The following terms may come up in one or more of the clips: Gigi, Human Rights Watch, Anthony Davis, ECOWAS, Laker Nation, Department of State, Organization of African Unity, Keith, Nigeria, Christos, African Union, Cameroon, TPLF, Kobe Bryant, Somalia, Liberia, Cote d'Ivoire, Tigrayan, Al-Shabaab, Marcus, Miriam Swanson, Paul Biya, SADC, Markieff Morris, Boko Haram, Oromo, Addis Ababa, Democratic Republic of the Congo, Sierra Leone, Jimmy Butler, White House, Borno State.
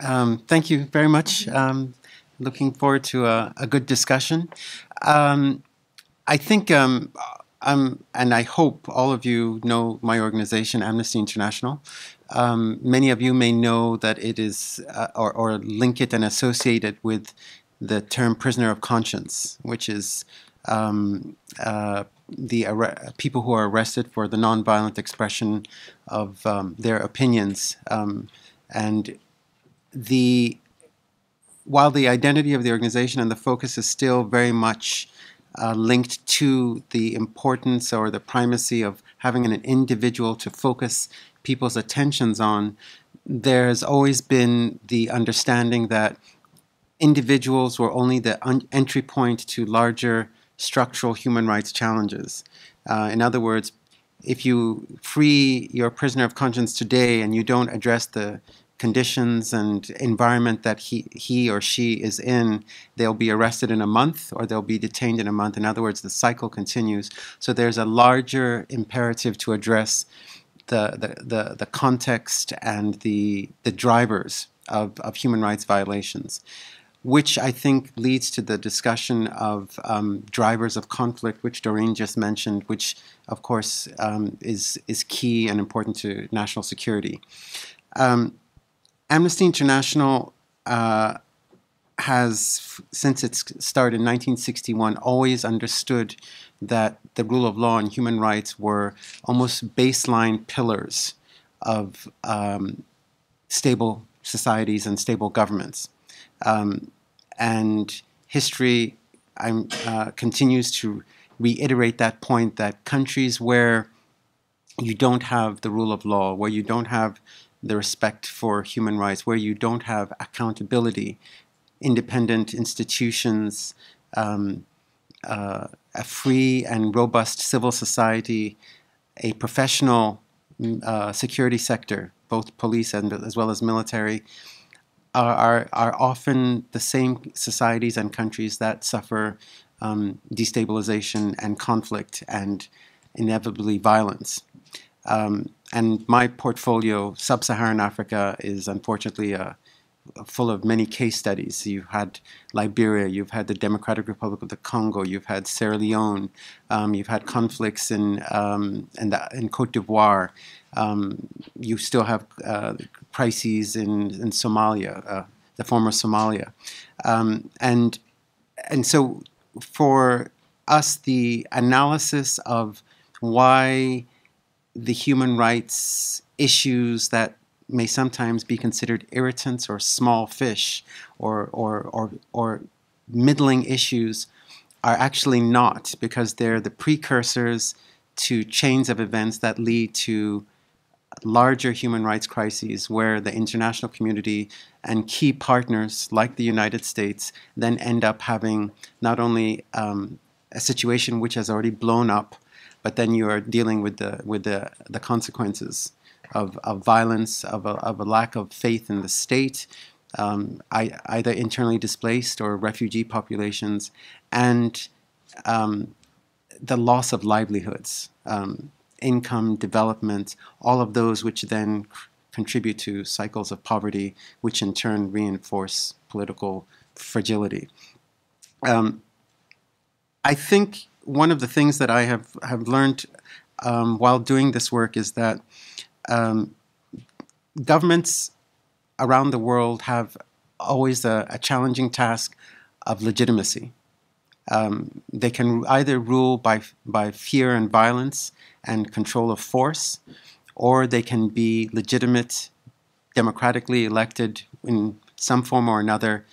Thank you very much. Looking forward to a good discussion. I think and I hope all of you know my organization, Amnesty International. Many of you may know that it is, or link it and associate it with the term prisoner of conscience, which is the people who are arrested for the nonviolent expression of their opinions. And while the identity of the organization and the focus is still very much linked to the importance or the primacy of having an individual to focus people's attentions on, there's always been the understanding that individuals were only the entry point to larger structural human rights challenges. In other words, if you free your prisoner of conscience today and you don't address the conditions and environment that he or she is in, they'll be arrested in a month or they'll be detained in a month. In other words, the cycle continues. So there's a larger imperative to address the context and the drivers of human rights violations, which I think leads to the discussion of drivers of conflict, which Doreen just mentioned, which of course is key and important to national security. Amnesty International has, since its start in 1961, always understood that the rule of law and human rights were almost baseline pillars of stable societies and stable governments. And history continues to reiterate that point, that countries where you don't have the rule of law, where you don't have the respect for human rights, where you don't have accountability, independent institutions, a free and robust civil society, a professional security sector, both police and as well as military, are often the same societies and countries that suffer destabilization and conflict and inevitably violence. And my portfolio, Sub-Saharan Africa, is unfortunately full of many case studies. You've had Liberia, you've had the Democratic Republic of the Congo, you've had Sierra Leone, you've had conflicts in Cote d'Ivoire. You still have crises in Somalia, the former Somalia. And so for us, the analysis of why the human rights issues that may sometimes be considered irritants or small fish or middling issues are actually not, because they're the precursors to chains of events that lead to larger human rights crises where the international community and key partners like the United States then end up having not only a situation which has already blown up, but then you are dealing with the consequences of violence, of a lack of faith in the state, either internally displaced or refugee populations, and the loss of livelihoods, income, development, all of those which then contribute to cycles of poverty, which in turn reinforce political fragility. I think one of the things that I have learned while doing this work is that governments around the world have always a challenging task of legitimacy. They can either rule by fear and violence and control of force, or they can be legitimate, democratically elected in some form or another,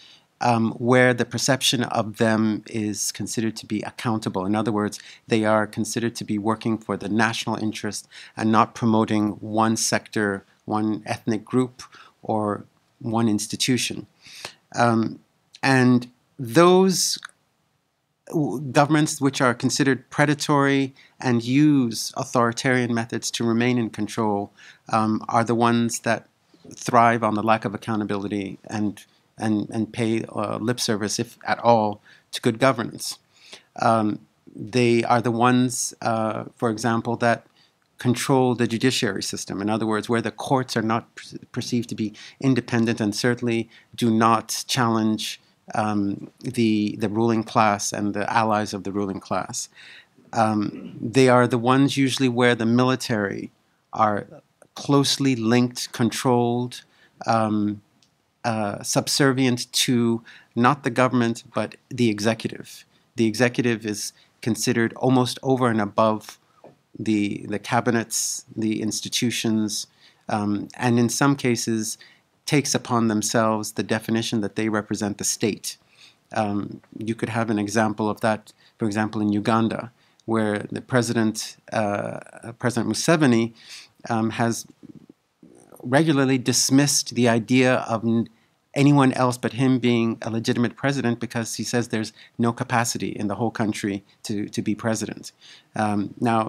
where the perception of them is considered to be accountable. In other words, they are considered to be working for the national interest and not promoting one sector, one ethnic group, or one institution. And those governments which are considered predatory and use authoritarian methods to remain in control are the ones that thrive on the lack of accountability and pay lip service, if at all, to good governance. They are the ones, for example, that control the judiciary system. In other words, where the courts are not perceived to be independent and certainly do not challenge the ruling class and the allies of the ruling class. They are the ones usually where the military are closely linked, controlled, subservient to not the government, but the executive. The executive is considered almost over and above the cabinets, the institutions, and in some cases takes upon themselves the definition that they represent the state. You could have an example of that, for example, in Uganda, where the president, President Museveni, has regularly dismissed the idea of anyone else but him being a legitimate president because he says there's no capacity in the whole country to be president. Now,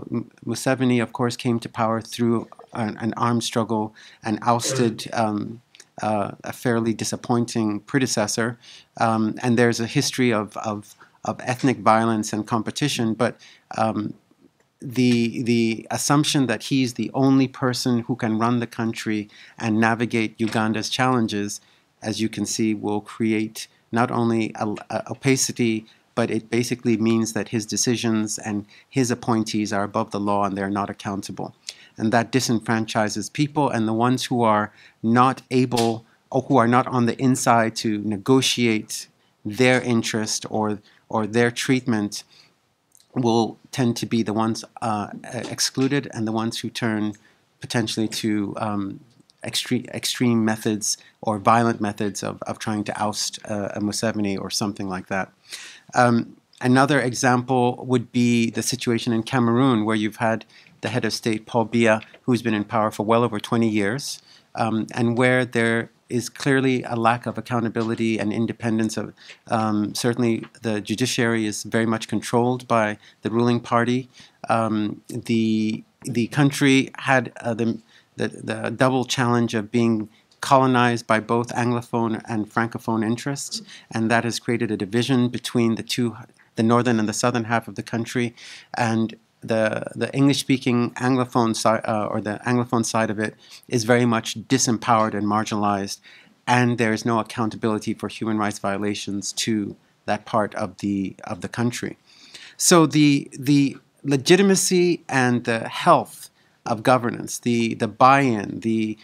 Museveni, of course, came to power through an armed struggle and ousted a fairly disappointing predecessor. And there's a history of ethnic violence and competition, but the assumption that he's the only person who can run the country and navigate Uganda's challenges, as you can see, will create not only opacity, but it basically means that his decisions and his appointees are above the law and they're not accountable. And that disenfranchises people, and the ones who are not able or who are not on the inside to negotiate their interest or their treatment will tend to be the ones excluded and the ones who turn potentially to extreme methods or violent methods of trying to oust a Museveni or something like that. Another example would be the situation in Cameroon, where you've had the head of state, Paul Biya, who's been in power for well over 20 years, and where there is clearly a lack of accountability and independence of, certainly the judiciary is very much controlled by the ruling party. The country had the double challenge of being colonized by both Anglophone and Francophone interests, and that has created a division between the two, the northern and the southern half of the country, and the English-speaking Anglophone side, or the Anglophone side of it, is very much disempowered and marginalized, and there is no accountability for human rights violations to that part of the country. So the legitimacy and the health of governance, the buy-in, the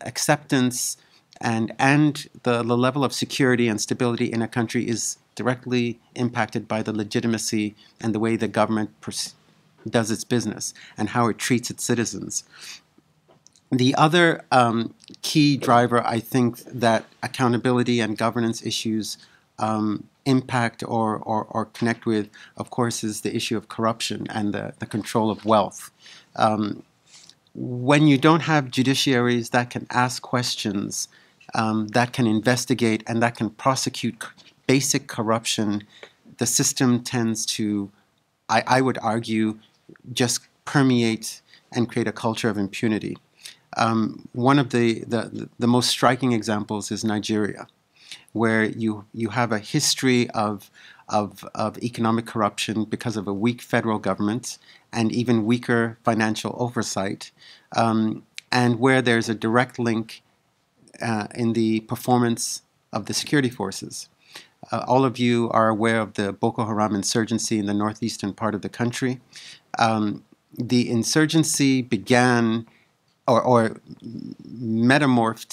acceptance, and the level of security and stability in a country is directly impacted by the legitimacy and the way the government does its business and how it treats its citizens. The other key driver, I think, that accountability and governance issues impact or connect with, of course, is the issue of corruption and the control of wealth. When you don't have judiciaries that can ask questions, that can investigate, and that can prosecute basic corruption, the system tends to, I would argue, just permeate and create a culture of impunity. One of the most striking examples is Nigeria, where you have a history of economic corruption because of a weak federal government and even weaker financial oversight, and where there's a direct link in the performance of the security forces. All of you are aware of the Boko Haram insurgency in the northeastern part of the country. The insurgency began or metamorphed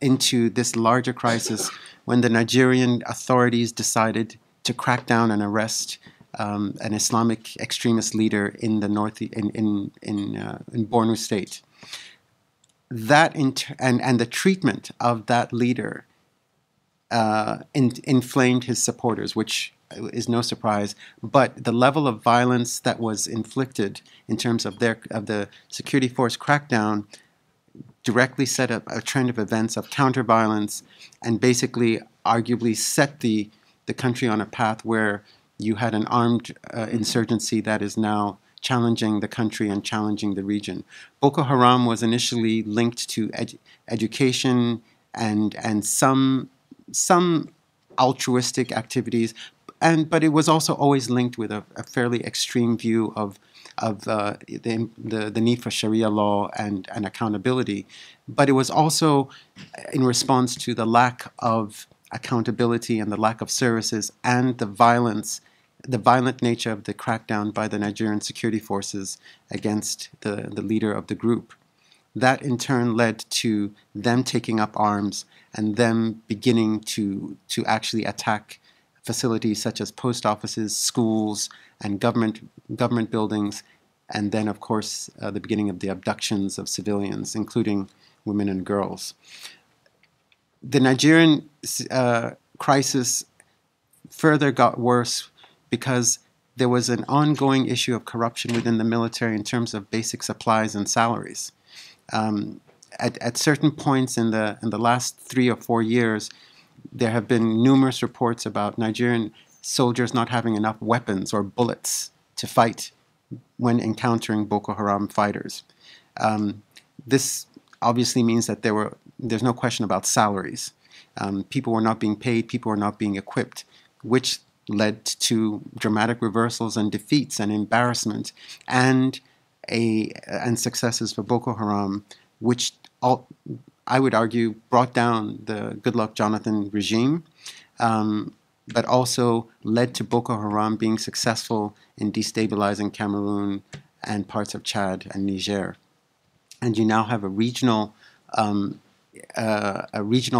into this larger crisis when the Nigerian authorities decided to crack down and arrest an Islamic extremist leader in the in Borno State. That and the treatment of that leader inflamed his supporters, which is no surprise, but the level of violence that was inflicted in terms of the security force crackdown directly set up a trend of events of counter-violence and basically arguably set the country on a path where you had an armed insurgency that is now challenging the country and challenging the region. Boko Haram was initially linked to education and some altruistic activities, but it was also always linked with a fairly extreme view of of the need for Sharia law and accountability. But it was also in response to the lack of accountability and the lack of services and the violence, the violent nature of the crackdown by the Nigerian security forces against the leader of the group. That in turn led to them taking up arms and them beginning to actually attack facilities such as post offices, schools, and government buildings, and then, of course, the beginning of the abductions of civilians, including women and girls. The Nigerian crisis further got worse because there was an ongoing issue of corruption within the military in terms of basic supplies and salaries. At certain points in the last 3 or 4 years, there have been numerous reports about Nigerian soldiers not having enough weapons or bullets to fight when encountering Boko Haram fighters. This obviously means that there's no question about salaries. People were not being paid, people were not being equipped, which led to dramatic reversals and defeats and embarrassment and successes for Boko Haram, which I would argue brought down the Goodluck Jonathan regime, but also led to Boko Haram being successful in destabilizing Cameroon and parts of Chad and Niger. And you now have a regional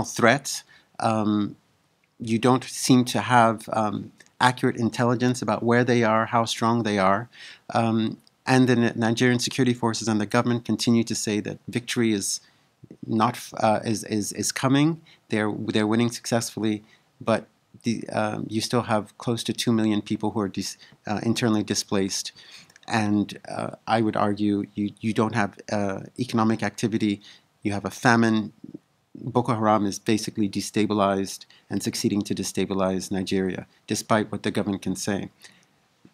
threat. You don't seem to have accurate intelligence about where they are, how strong they are. And the Nigerian security forces and the government continue to say that victory is coming. They're winning successfully, but you still have close to 2 million people who are internally displaced, and I would argue you don't have economic activity. You have a famine. Boko Haram is basically destabilized and succeeding to destabilize Nigeria, despite what the government can say.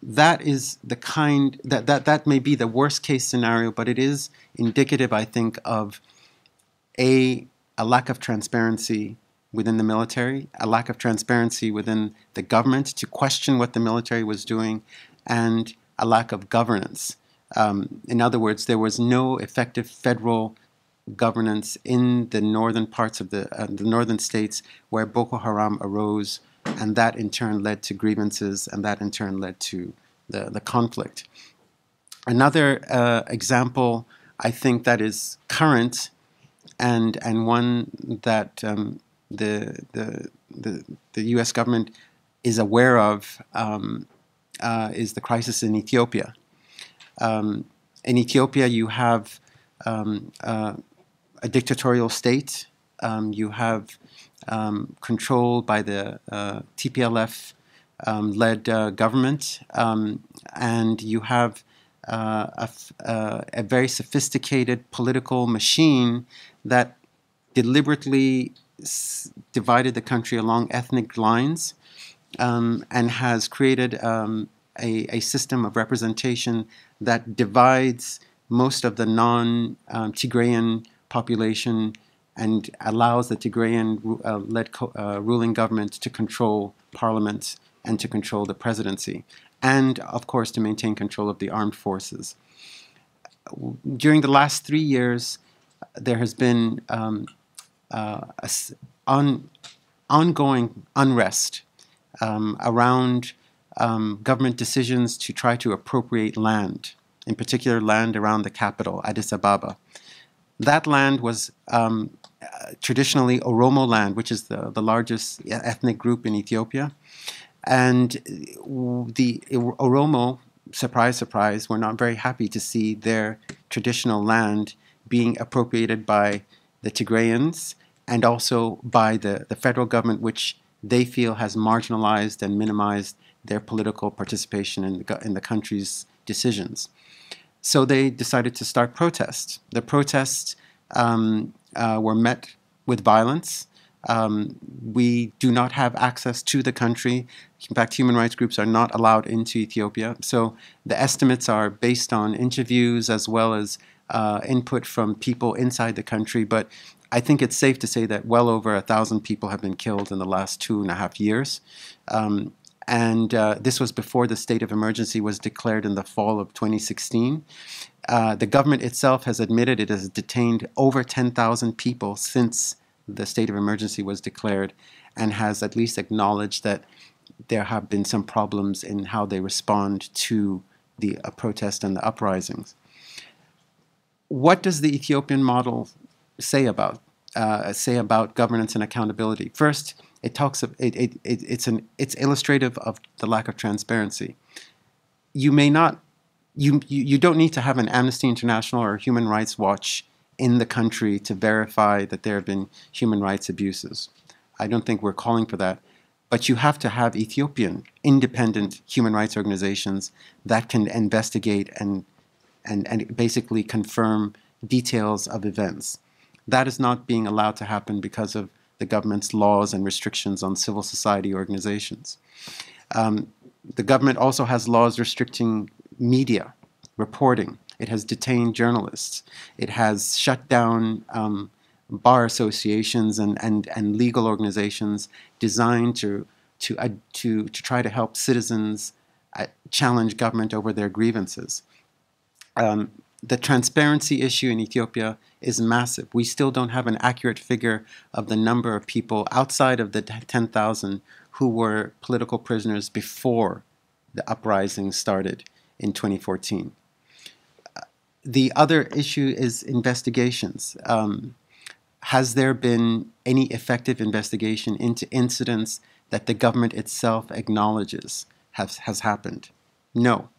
That is the kind that may be the worst case scenario, but it is indicative, I think, of a lack of transparency within the military, a lack of transparency within the government to question what the military was doing, and a lack of governance. In other words, there was no effective federal governance in the northern parts of the northern states where Boko Haram arose, and that in turn led to grievances, and that in turn led to the conflict. Another example, I think, that is current, and one that the U.S. government is aware of, is the crisis in Ethiopia. In Ethiopia, you have a dictatorial state. You have control by the TPLF led government, and you have a very sophisticated political machine that deliberately divided the country along ethnic lines, and has created a system of representation that divides most of the non-Tigrayan population and allows the Tigrayan-led ruling government to control parliament and to control the presidency, and, of course, to maintain control of the armed forces. During the last 3 years, there has been ongoing unrest around government decisions to try to appropriate land, in particular land around the capital, Addis Ababa. That land was traditionally Oromo land, which is the largest ethnic group in Ethiopia. And the Oromo, surprise, surprise, were not very happy to see their traditional land being appropriated by the Tigrayans and also by the federal government, which they feel has marginalized and minimized their political participation in the country's decisions. So they decided to start protests. The protests were met with violence. We do not have access to the country. In fact, human rights groups are not allowed into Ethiopia. So the estimates are based on interviews as well as input from people inside the country. But I think it's safe to say that well over 1,000 people have been killed in the last 2.5 years. And this was before the state of emergency was declared in the fall of 2016. The government itself has admitted it has detained over 10,000 people since the state of emergency was declared, and has at least acknowledged that there have been some problems in how they respond to the protest and the uprisings. What does the Ethiopian model say about governance and accountability? First, it talks of it's illustrative of the lack of transparency. You don't need to have an Amnesty International or Human Rights Watch in the country to verify that there have been human rights abuses. I don't think we're calling for that. But you have to have Ethiopian independent human rights organizations that can investigate and basically confirm details of events. That is not being allowed to happen because of the government's laws and restrictions on civil society organizations. The government also has laws restricting media reporting. It has detained journalists. It has shut down bar associations and legal organizations designed to try to help citizens challenge government over their grievances. The transparency issue in Ethiopia is massive. We still don't have an accurate figure of the number of people outside of the 10,000 who were political prisoners before the uprising started in 2014. The other issue is investigations. Has there been any effective investigation into incidents that the government itself acknowledges has happened? No.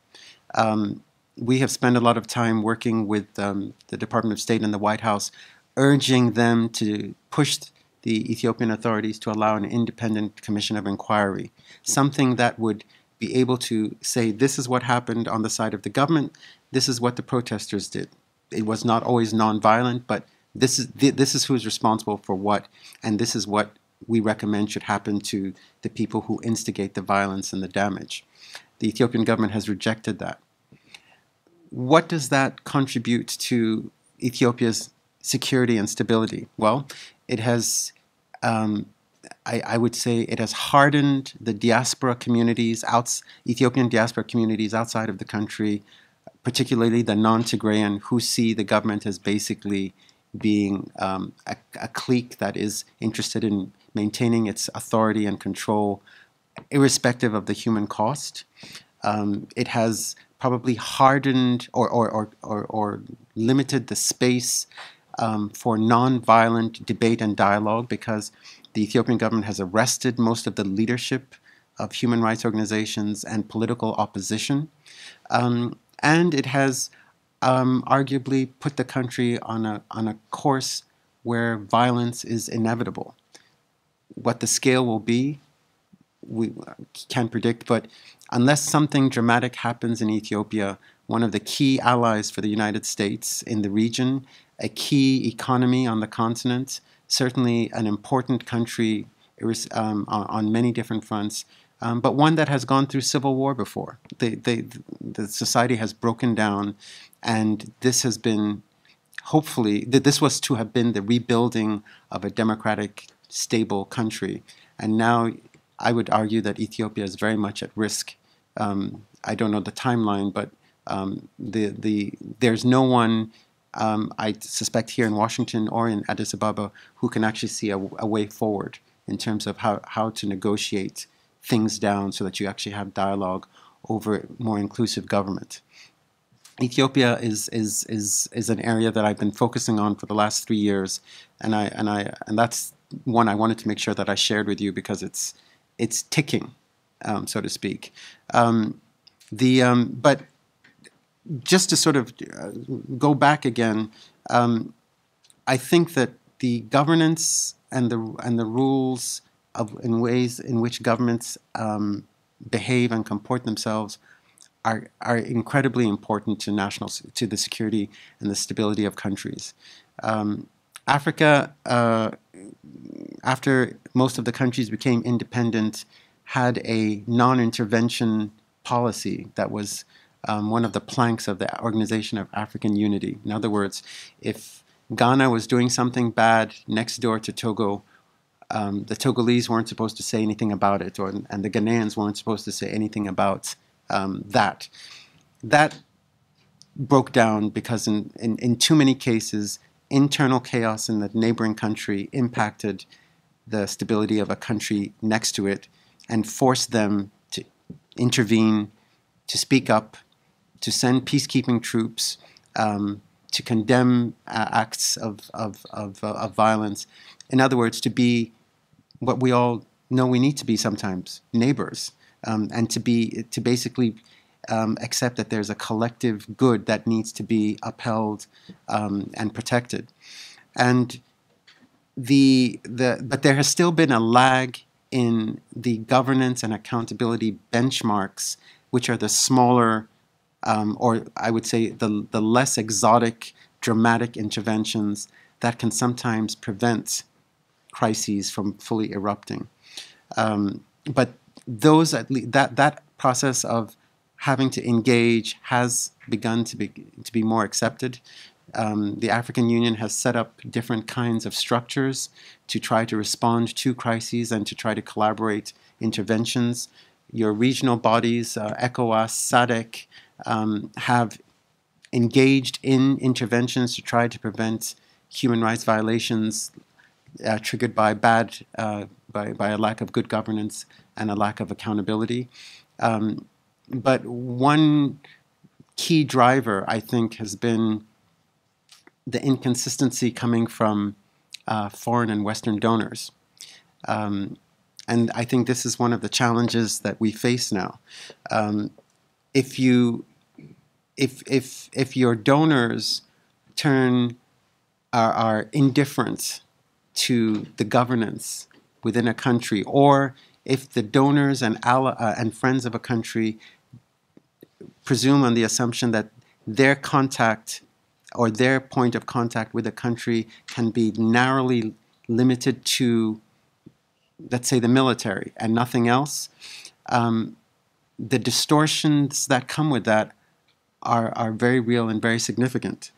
We have spent a lot of time working with the Department of State and the White House, urging them to push the Ethiopian authorities to allow an independent commission of inquiry, something that would be able to say, this is what happened on the side of the government, this is what the protesters did. It was not always nonviolent, but this is who's responsible for what, and this is what we recommend should happen to the people who instigate the violence and the damage. The Ethiopian government has rejected that. What does that contribute to Ethiopia's security and stability? Well, it has, I would say, it has hardened the diaspora communities, Ethiopian diaspora communities outside of the country, particularly the non-Tigrayan, who see the government as basically being a clique that is interested in maintaining its authority and control, irrespective of the human cost. It has probably hardened or limited the space for non-violent debate and dialogue, because the Ethiopian government has arrested most of the leadership of human rights organizations and political opposition. And it has arguably put the country on a course where violence is inevitable. What the scale will be, we can't predict, but unless something dramatic happens in Ethiopia, one of the key allies for the United States in the region, a key economy on the continent, certainly an important country on many different fronts, but one that has gone through civil war before. The society has broken down, and this has been, hopefully, this was to have been the rebuilding of a democratic, stable country. And now I would argue that Ethiopia is very much at risk. I don't know the timeline, but there's no one, I suspect, here in Washington or in Addis Ababa who can actually see a way forward in terms of how to negotiate things down so that you actually have dialogue over more inclusive government. Ethiopia is an area that I've been focusing on for the last 3 years, and that's one I wanted to make sure that I shared with you, because it's ticking, so to speak. But just to sort of go back again, I think that the governance and the rules in ways in which governments behave and comport themselves are incredibly important to the security and the stability of countries. Africa, after most of the countries became independent, had a non-intervention policy that was one of the planks of the Organization of African Unity. In other words, if Ghana was doing something bad next door to Togo, the Togolese weren't supposed to say anything about it, and the Ghanaians weren't supposed to say anything about that. That broke down because in too many cases, internal chaos in the neighboring country impacted the stability of a country next to it and forced them to intervene, to speak up, to send peacekeeping troops, to condemn acts of violence. In other words, to be what we all know we need to be sometimes, neighbors, and to basically accept that there's a collective good that needs to be upheld and protected. And but there has still been a lag in the governance and accountability benchmarks, which are the smaller, or I would say the less exotic, dramatic interventions that can sometimes prevent crises from fully erupting. But those, at least, that process of having to engage has begun to be more accepted. The African Union has set up different kinds of structures to try to respond to crises and to try to collaborate interventions. Your regional bodies, ECOWAS, SADC, have engaged in interventions to try to prevent human rights violations triggered by a lack of good governance and a lack of accountability. But one key driver, I think, has been the inconsistency coming from foreign and Western donors. And I think this is one of the challenges that we face now. If your donors are indifferent to the governance within a country, or if the donors and friends of a country presume on the assumption that their contact or their point of contact with a country can be narrowly limited to, let's say, the military and nothing else, the distortions that come with that are very real and very significant.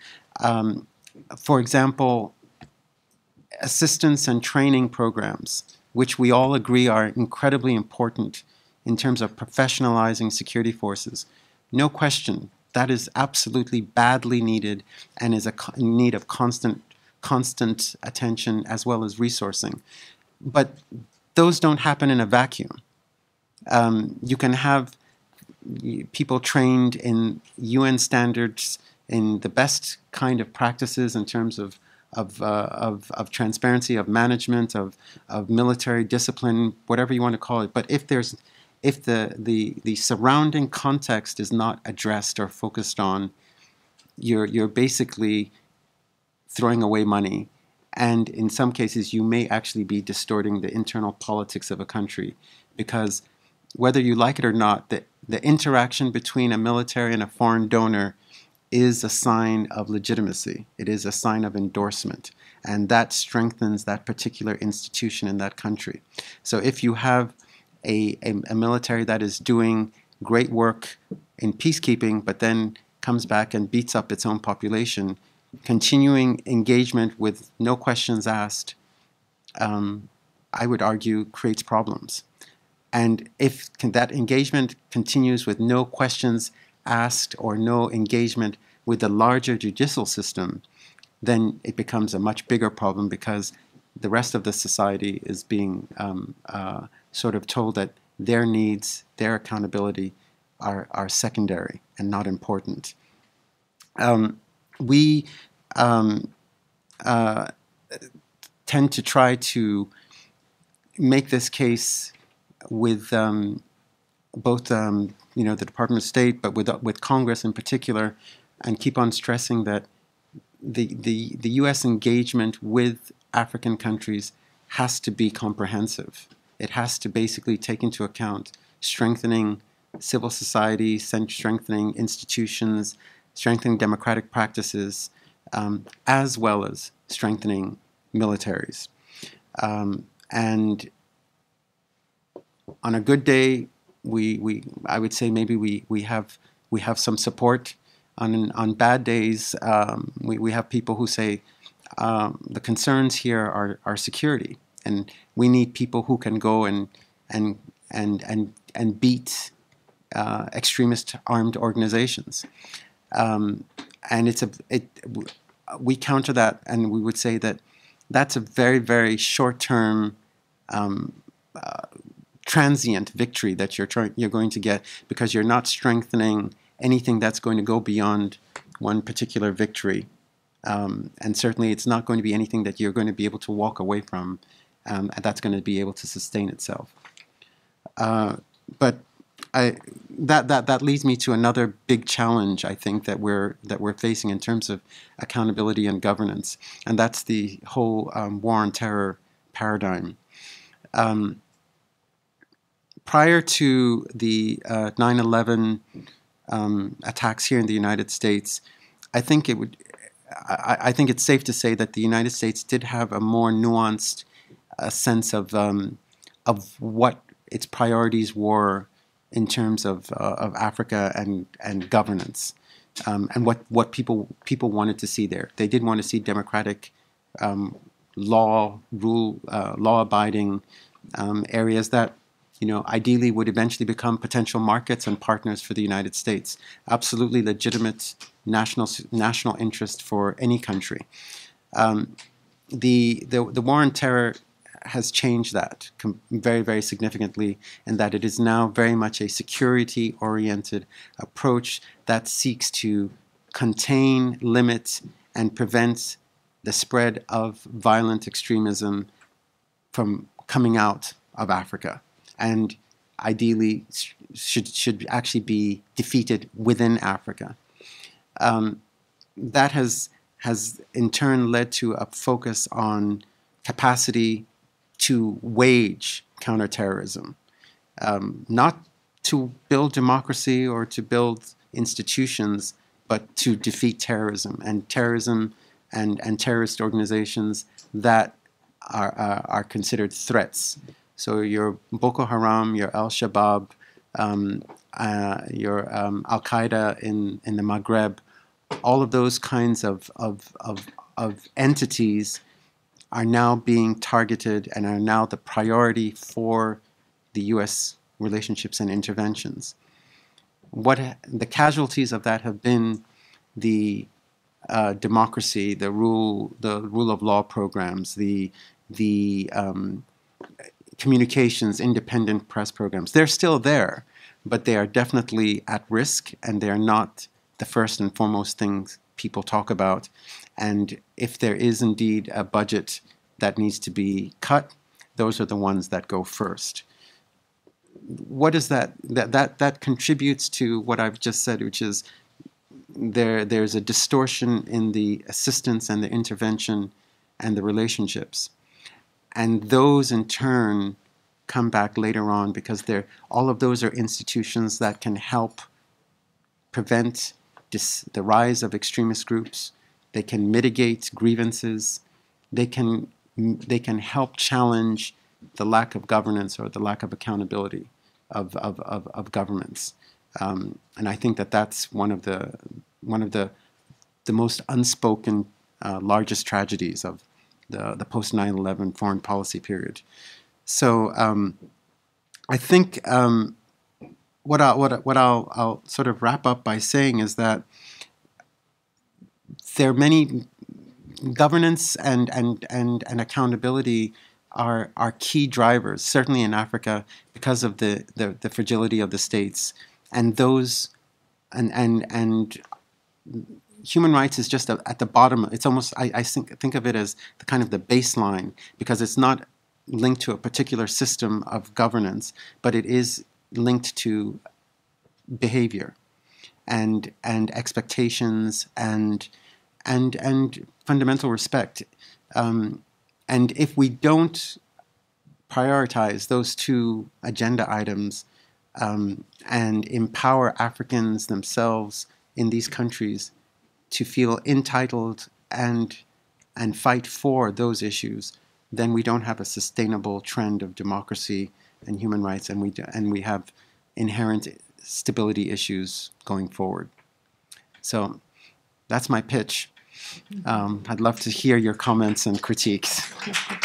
For example, assistance and training programs, which we all agree are incredibly important in terms of professionalizing security forces. No question, that is absolutely badly needed and is in need of constant attention as well as resourcing. But those don't happen in a vacuum. You can have people trained in UN standards, in the best kind of practices in terms of transparency, of management, of military discipline, whatever you want to call it. But if the surrounding context is not addressed or focused on, you're basically throwing away money. And in some cases, you may actually be distorting the internal politics of a country, because whether you like it or not, the interaction between a military and a foreign donor is a sign of legitimacy. It is a sign of endorsement. And that strengthens that particular institution in that country. So if you have a military that is doing great work in peacekeeping, but then comes back and beats up its own population, continuing engagement with no questions asked, I would argue, creates problems. And if that engagement continues with no questions asked or no engagement with the larger judicial system, then it becomes a much bigger problem, because the rest of the society is being sort of told that their needs, their accountability are secondary and not important. We tend to try to make this case with both you know, the Department of State, but with Congress in particular, and keep on stressing that the U.S. engagement with African countries has to be comprehensive. It has to basically take into account strengthening civil society, strengthening institutions, strengthening democratic practices, as well as strengthening militaries. And on a good day, I would say maybe we have some support. On bad days, we have people who say the concerns here are security. And we need people who can go and beat extremist armed organizations. And we counter that, and we would say that that's a very, very short-term transient victory that you're going to get, because you're not strengthening anything that's going to go beyond one particular victory. And certainly it's not going to be anything that you're going to be able to walk away from, and that's going to be able to sustain itself. But that leads me to another big challenge, I think, that we're facing in terms of accountability and governance, and that's the whole war on terror paradigm. Prior to the 9/11 attacks here in the United States, I think it's safe to say that the United States did have a more nuanced sense of what its priorities were in terms of Africa and governance, and what people wanted to see there. They did want to see democratic, law-abiding areas that, you know, ideally would eventually become potential markets and partners for the United States. Absolutely legitimate national interest for any country. The war on terror has changed that very, very significantly, in that it is now very much a security-oriented approach that seeks to contain, limit, and prevent the spread of violent extremism from coming out of Africa, and ideally should actually be defeated within Africa. That has in turn led to a focus on capacity to wage counterterrorism, not to build democracy or to build institutions, but to defeat terrorism and terrorist organizations that are considered threats. So your Boko Haram, your Al-Shabaab, your Al-Qaeda in the Maghreb, all of those kinds of entities are now being targeted and are now the priority for the U.S. relationships and interventions. What the casualties of that have been the democracy, the rule of law programs, the communications, independent press programs. They're still there, but they are definitely at risk, and they are not the first and foremost things people talk about. And if there is indeed a budget that needs to be cut, those are the ones that go first. What is that? That contributes to what I've just said, which is there's a distortion in the assistance and the intervention and the relationships. And those in turn come back later on, because all of those are institutions that can help prevent the rise of extremist groups. They can mitigate grievances. They can help challenge the lack of governance or the lack of accountability of governments. And I think that that's one of the most unspoken largest tragedies of the post 9/11 foreign policy period. So I think what I'll sort of wrap up by saying is that there are many governance and accountability are key drivers, certainly in Africa, because of the fragility of the states. And those and human rights is just at the bottom. It's almost, I think of it as the kind of the baseline, because it's not linked to a particular system of governance, but it is linked to behavior and expectations and fundamental respect. And if we don't prioritize those two agenda items and empower Africans themselves in these countries to feel entitled and fight for those issues, then we don't have a sustainable trend of democracy and human rights, and we have inherent stability issues going forward. So that's my pitch. I'd love to hear your comments and critiques.